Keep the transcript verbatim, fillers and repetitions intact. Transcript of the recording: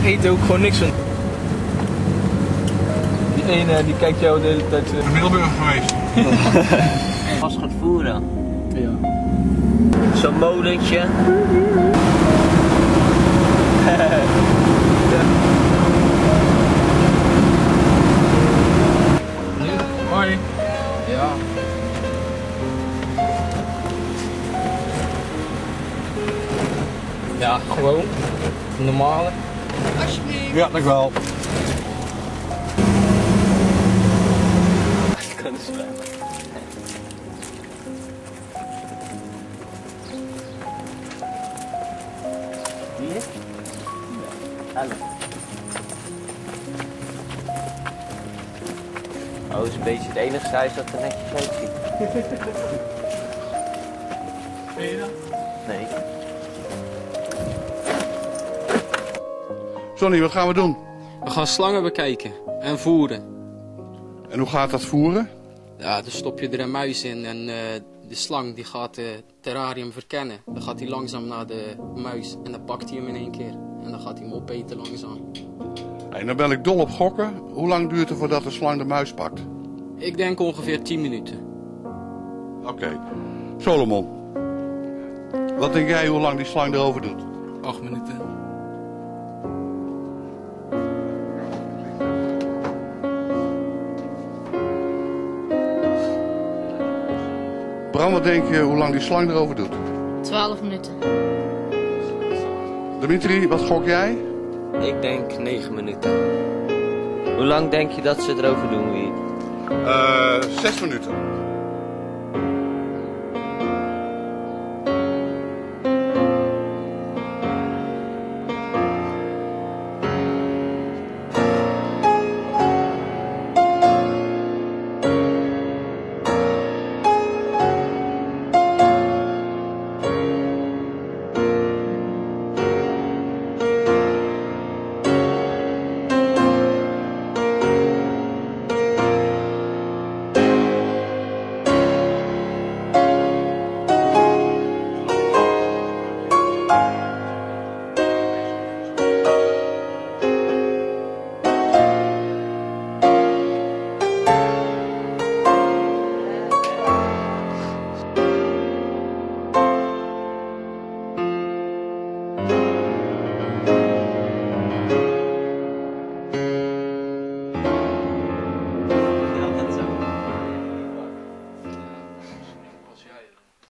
Ze eten ook gewoon niks van. Die ene die kijkt jou de hele tijd. De middelburger geweest. Vast gaat voeren. Ja. Zo'n molentje. Hoi. Ja. Ja, gewoon. Normale. Alsjeblieft. Ja, dank wel. Ik kan het schrijven. Hier? Hallo. Oh, het is een beetje het enige huis dat er netjes uitziet. Ben je dat? Nee. Sonny, wat gaan we doen? We gaan slangen bekijken en voeren. En hoe gaat dat voeren? Ja, dan stop je er een muis in en uh, de slang die gaat het uh, terrarium verkennen. Dan gaat hij langzaam naar de muis en dan pakt hij hem in één keer. En dan gaat hij hem opeten langzaam. En dan ben ik dol op gokken. Hoe lang duurt het voordat de slang de muis pakt? Ik denk ongeveer tien minuten. Oké. Okay. Solomon, wat denk jij hoe lang die slang erover doet? acht minuten. Bram, wat denk je hoe lang die slang erover doet? twaalf minuten. Dimitri, wat gok jij? Ik denk negen minuten. Hoe lang denk je dat ze erover doen, wie? Uh, zes minuten.